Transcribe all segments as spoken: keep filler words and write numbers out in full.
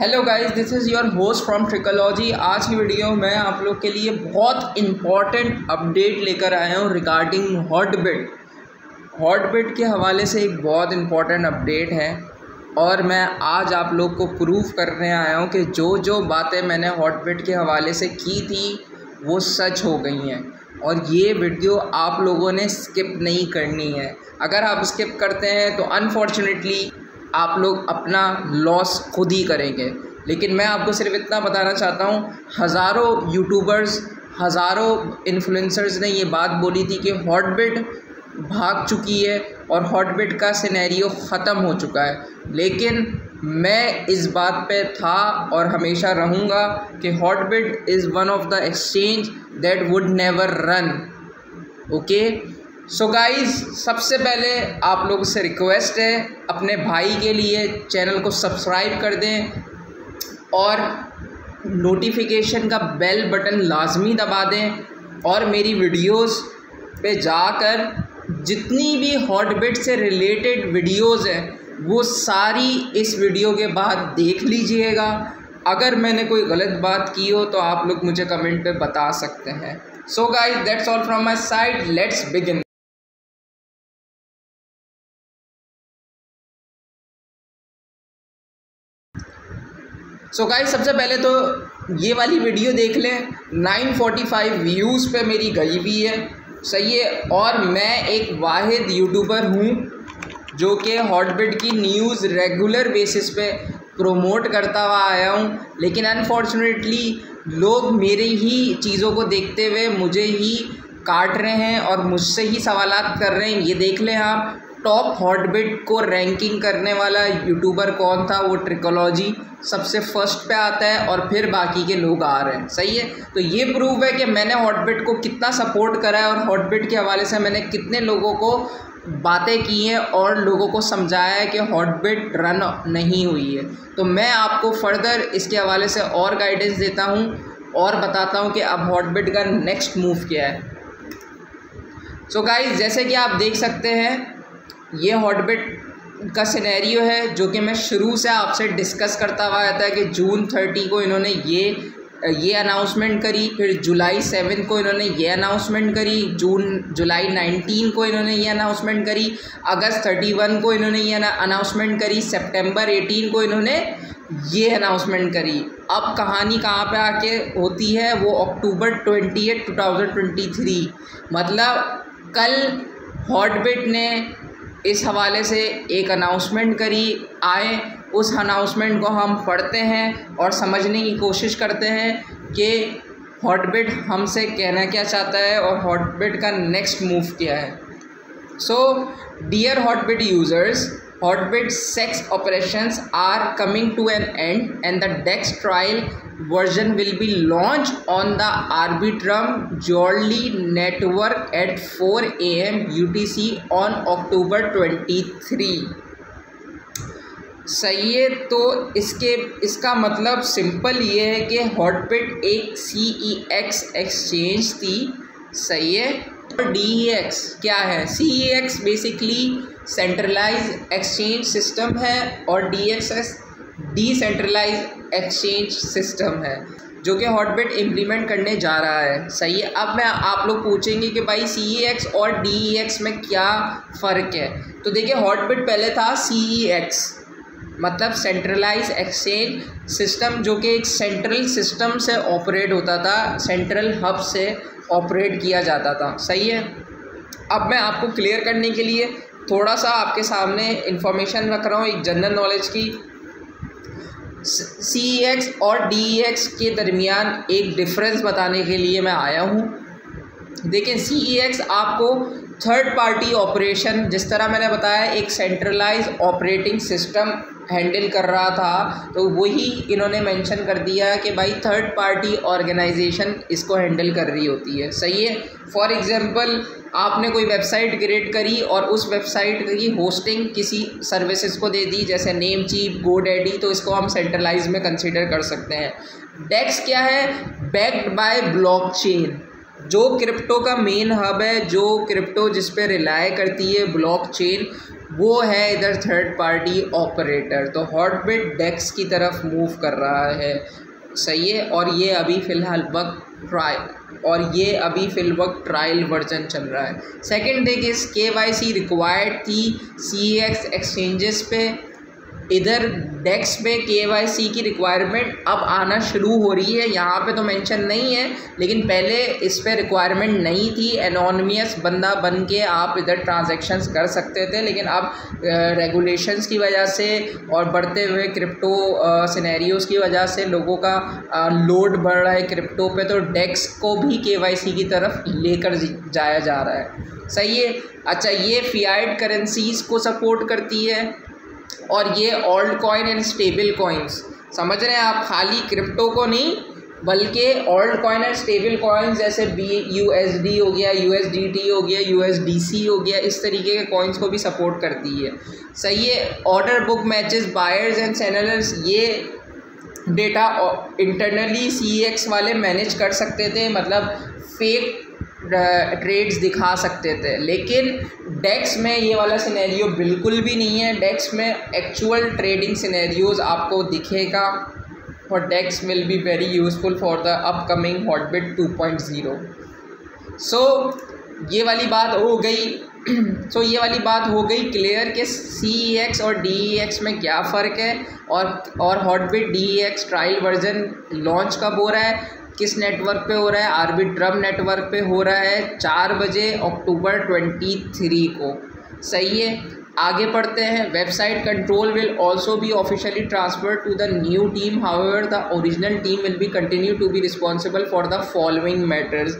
Hello guys, this is your host from Trickology. आज की video में आप लोग के लिए बहुत इम्पॉर्टेंट अपडेट लेकर आया हूँ रिगार्डिंग हॉटबिट। हॉटबिट के हवाले से एक बहुत इम्पॉर्टेंट अपडेट है और मैं आज आप लोग को प्रूफ करने आया हूँ कि जो जो बातें मैंने हॉटबिट के हवाले से की थी वो सच हो गई हैं और ये वीडियो आप लोगों ने स्किप नहीं करनी है। अगर आप स्किप करते हैं तो अनफॉर्चुनेटली आप लोग अपना लॉस खुद ही करेंगे। लेकिन मैं आपको सिर्फ इतना बताना चाहता हूँ, हज़ारों यूट्यूबर्स, हज़ारों इन्फ्लुएंसर्स ने ये बात बोली थी कि हॉटबिट भाग चुकी है और हॉटबिट का सिनेरियो ख़त्म हो चुका है, लेकिन मैं इस बात पे था और हमेशा रहूँगा कि Hotbit is one of the exchange that would never run. Okay so so guys, सबसे पहले आप लोगों से रिक्वेस्ट है, अपने भाई के लिए चैनल को सब्सक्राइब कर दें और नोटिफिकेशन का बेल बटन लाजमी दबा दें और मेरी वीडियोस पे जाकर जितनी भी हॉटबिट से रिलेटेड वीडियोस हैं वो सारी इस वीडियो के बाद देख लीजिएगा। अगर मैंने कोई गलत बात की हो तो आप लोग मुझे कमेंट पे बता सकते हैं। So guys, that's all from my side, let's begin. So so guys, सबसे पहले तो ये वाली वीडियो देख लें, नौ सौ पैंतालीस व्यूज़ पे मेरी गई हुई है, सही है। और मैं एक वाहिद यूट्यूबर हूँ जो कि हॉटबिट की न्यूज़ रेगुलर बेसिस पे प्रोमोट करता हुआ आया हूँ, लेकिन अनफॉर्चुनेटली लोग मेरे ही चीज़ों को देखते हुए मुझे ही काट रहे हैं और मुझसे ही सवालात कर रहे हैं। ये देख लें आप, टॉप हॉटबिट को रैंकिंग करने वाला यूट्यूबर कौन था, वो ट्रिकोलॉजी सबसे फर्स्ट पे आता है और फिर बाकी के लोग आ रहे हैं, सही है। तो ये प्रूफ है कि मैंने हॉटबिट को कितना सपोर्ट करा है और हॉटबिट के हवाले से मैंने कितने लोगों को बातें की हैं और लोगों को समझाया है कि हॉटबिट रन नहीं हुई है। तो मैं आपको फर्दर इसके हवाले से और गाइडेंस देता हूँ और बताता हूँ कि अब हॉटबिट का नेक्स्ट मूव क्या है। सो so गाइस, जैसे कि आप देख सकते हैं ये हॉटबिट का सिनेरियो है जो कि मैं शुरू से आपसे डिस्कस करता हुआ आता है कि जून थर्टी को इन्होंने ये ये अनाउंसमेंट करी, फिर जुलाई सेवन को इन्होंने ये अनाउंसमेंट करी, जून जुलाई नाइनटीन को इन्होंने ये अनाउंसमेंट करी, अगस्त थर्टी वन को इन्होंने ये अनाउंसमेंट करी, सितंबर एटीन को इन्होंने ये अनाउंसमेंट करी। अब कहानी कहाँ पे आके होती है, वो October twenty eight two thousand twenty three मतलब कल हॉटबिट ने इस हवाले से एक अनाउंसमेंट करी। आए उस अनाउंसमेंट को हम पढ़ते हैं और समझने की कोशिश करते हैं कि हॉटबिट हमसे कहना क्या चाहता है और हॉटबिट का नेक्स्ट मूव क्या है। So dear Hotbit users, Hotbit CEX operations are coming to an end and the DEX trial version will be launch on the Arbitrum Goerli network at four A M U T C on October twenty three, सही है। तो इसके इसका मतलब simple ये है कि Hotbit एक सी ई एक्स एक्सचेंज थी, सही है। और डी ई एक्स क्या है, C E X basically centralize exchange system है और D X is decentralize exchange system है जो कि हॉटबिट इम्प्लीमेंट करने जा रहा है, सही है। अब मैं आप लोग पूछेंगे कि भाई सी ई एक्स और डी ई एक्स में क्या फ़र्क है, तो देखिए हॉटबिट पहले था सी ई एक्स मतलब सेंट्रलाइज एक्सचेंज सिस्टम जो कि एक सेंट्रल सिस्टम से ऑपरेट होता था, सेंट्रल हब से ऑपरेट किया जाता था, सही है। अब मैं आपको क्लियर करने के लिए थोड़ा सा आपके सामने इंफॉर्मेशन रख रहा हूँ एक जनरल नॉलेज की। सी ई एक्स और डी ई एक्स के दरमियान एक डिफरेंस बताने के लिए मैं आया हूँ। देखें, सी ई एक्स आपको थर्ड पार्टी ऑपरेशन, जिस तरह मैंने बताया एक सेंट्रलाइज ऑपरेटिंग सिस्टम हैंडल कर रहा था, तो वही इन्होंने मेंशन कर दिया कि भाई थर्ड पार्टी ऑर्गेनाइजेशन इसको हैंडल कर रही होती है, सही है। फॉर एग्जांपल, आपने कोई वेबसाइट क्रिएट करी और उस वेबसाइट की होस्टिंग किसी सर्विसेज को दे दी जैसे नेम चीप, गोडैडी, तो इसको हम सेंट्रलाइज में कंसिडर कर सकते हैं। डेक्स क्या है, बैक्ड बाय ब्लॉकचेन, जो क्रिप्टो का मेन हब है, जो क्रिप्टो जिस पे रिलाय करती है ब्लॉकचेन, वो है इधर थर्ड पार्टी ऑपरेटर। तो हॉटबिट डेक्स की तरफ मूव कर रहा है, सही है। और ये अभी फ़िलहाल वक्त ट्रायल और ये अभी फिल वक्त ट्रायल वर्जन चल रहा है। सेकेंड डे किस के वाई सी रिक्वायर्ड थी सी एक्स एक्सचेंजेस पे, इधर डेक्स पे के वाई सी की रिक्वायरमेंट अब आना शुरू हो रही है। यहाँ पे तो मेंशन नहीं है, लेकिन पहले इस पर रिक्वायरमेंट नहीं थी। एनोनिमस बंदा बन के आप इधर ट्रांजैक्शंस कर सकते थे, लेकिन अब रेगुलेशंस की वजह से और बढ़ते हुए क्रिप्टो सिनेरियोस की वजह से लोगों का लोड बढ़ रहा है क्रिप्टो पे, तो डेक्स को भी के वाई सी की तरफ लेकर जाया जा रहा है, सही है। अच्छा, ये फियाट करेंसीज़ को सपोर्ट करती है और ये alt coin and stable coins, समझ रहे हैं आप, खाली क्रिप्टो को नहीं बल्कि alt coin and stable coins जैसे बी यू एस डी हो गया, यू एस डी टी हो गया, यू एस डी सी हो गया, इस तरीके के कॉइन्स को भी सपोर्ट करती है, सही है। Order book matches buyers and sellers, ये डेटा इंटरनली सी एक्स वाले मैनेज कर सकते थे, मतलब फेक ट्रेड्स दिखा सकते थे। लेकिन डेक्स में ये वाला सिनेरियो बिल्कुल भी नहीं है। डेक्स में एक्चुअल ट्रेडिंग सिनेरियोज आपको दिखेगा और DEX will be very useful for the upcoming Hotbit two point zero. So ये वाली बात हो गई सो so, ये वाली बात हो गई क्लियर के सी ई एक्स और डी ई एक्स में क्या फ़र्क है और और Hotbit D E X trial version launch कब हो रहा है, किस नेटवर्क पे हो रहा है। आर्बिट्रम नेटवर्क पे हो रहा है चार बजे अक्टूबर ट्वेंटी थ्री को, सही है। आगे पढ़ते हैं। Website control will also be officially transfer to the new team, however the original team will be continue to be responsible for the following matters.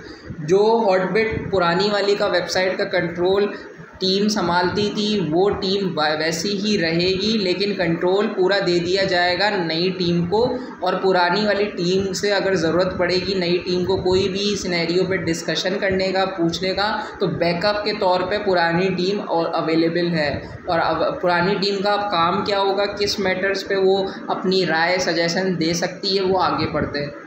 जो हॉटबिट पुरानी वाली का वेबसाइट का कंट्रोल टीम संभालती थी वो टीम वैसी ही रहेगी, लेकिन कंट्रोल पूरा दे दिया जाएगा नई टीम को। और पुरानी वाली टीम से अगर ज़रूरत पड़ेगी नई टीम को कोई भी सिनेरियो पे डिस्कशन करने का, पूछने का, तो बैकअप के तौर पे पुरानी टीम और अवेलेबल है। और अब पुरानी टीम का अब काम क्या होगा, किस मैटर्स पे वो अपनी राय सजेशन दे सकती है, वो आगे बढ़ते हैं।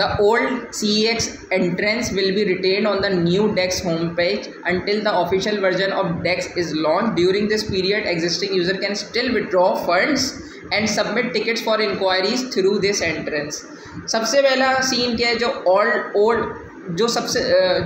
The old C E X entrance will be retained on the new DEX homepage until the official version of DEX is launched. During this period, existing user can still withdraw funds and submit tickets for inquiries through this entrance. सबसे पहला scene क्या है, जो old old जो सबसे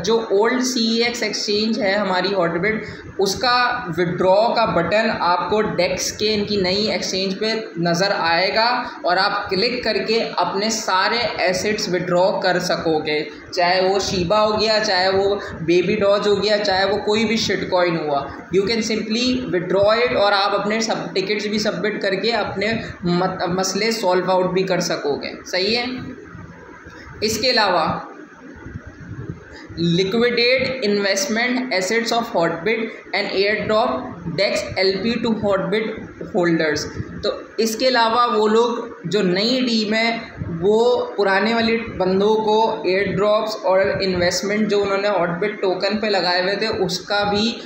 जो old C E X exchange है हमारी हॉटबिट, उसका विड्रॉ का बटन आपको डेक्स के इनकी नई एक्सचेंज पे नज़र आएगा और आप क्लिक करके अपने सारे एसेट्स विड्रॉ कर सकोगे, चाहे वो शीबा हो गया, चाहे वो बेबी डॉज हो गया, चाहे वो कोई भी शिट कॉइन हुआ। You can simply withdraw it और आप अपने सब टिकट्स भी सबमिट करके अपने मसले सॉल्व आउट भी कर सकोगे, सही है। इसके अलावा liquidate investment assets of Hotbit and airdrop DEX LP to Hotbit holders. तो इसके अलावा वो लोग जो नई टीम है वो पुराने वाले बंदों को एयर ड्रॉप्स और इन्वेस्टमेंट जो उन्होंने हॉटबिट टोकन पे लगाए हुए थे उसका भी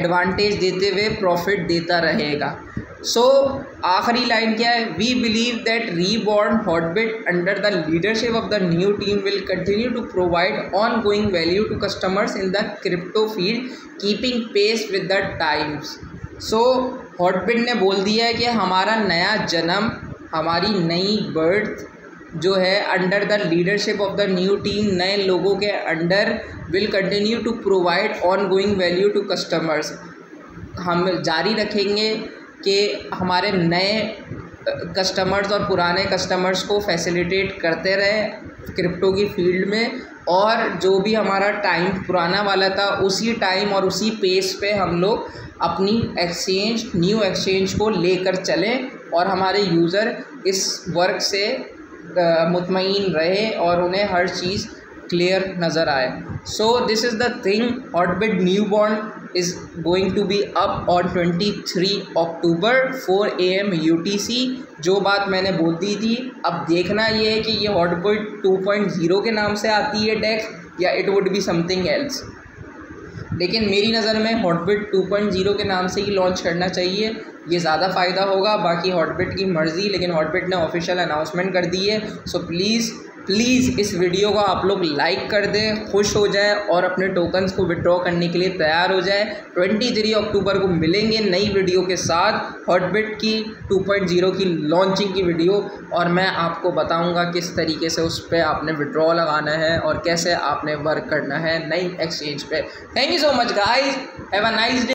एडवांटेज देते हुए प्रॉफिट देता रहेगा। सो so, आखिरी लाइन क्या है, we believe that reborn Hotbit under the leadership of the new team will continue to provide on going value to customers in the crypto field keeping pace with the times. So Hotbit ने बोल दिया है कि हमारा नया जन्म, हमारी नई बर्थ जो है under the leadership of the new team, नए लोगों के under will continue to provide on going value to customers. हम जारी रखेंगे कि हमारे नए कस्टमर्स और पुराने कस्टमर्स को फैसिलिटेट करते रहे क्रिप्टो की फील्ड में, और जो भी हमारा टाइम पुराना वाला था उसी टाइम और उसी पेस पे हम लोग अपनी एक्सचेंज, न्यू एक्सचेंज को लेकर चलें और हमारे यूज़र इस वर्क से मुतमईन रहे और उन्हें हर चीज़ क्लियर नज़र आए। So this is the thing, Hotbit new born is going to be up on twenty three October four A M U T C. जो बात मैंने बोल दी थी, अब देखना ये है कि ये हॉटबिट टू पॉइंट ज़ीरो के नाम से आती है डेक्स या it would be something else, लेकिन मेरी नज़र में हॉटबिट टू पॉइंट ज़ीरो के नाम से ही लॉन्च करना चाहिए, ये ज़्यादा फ़ायदा होगा। बाकी हॉटबिट की मर्ज़ी, लेकिन हॉटबिट ने ऑफिशियल अनाउंसमेंट कर दी है, सो प्लीज़ प्लीज़ इस वीडियो को आप लोग लाइक कर दें, खुश हो जाए और अपने टोकन्स को विड्रॉ करने के लिए तैयार हो जाए। तेईस अक्टूबर को मिलेंगे नई वीडियो के साथ, हॉटबिट की टू पॉइंट ज़ीरो की लॉन्चिंग की वीडियो, और मैं आपको बताऊंगा किस तरीके से उस पर आपने विड्रॉ लगाना है और कैसे आपने वर्क करना है नई एक्सचेंज पे। Thank you so much guys, have a nice day.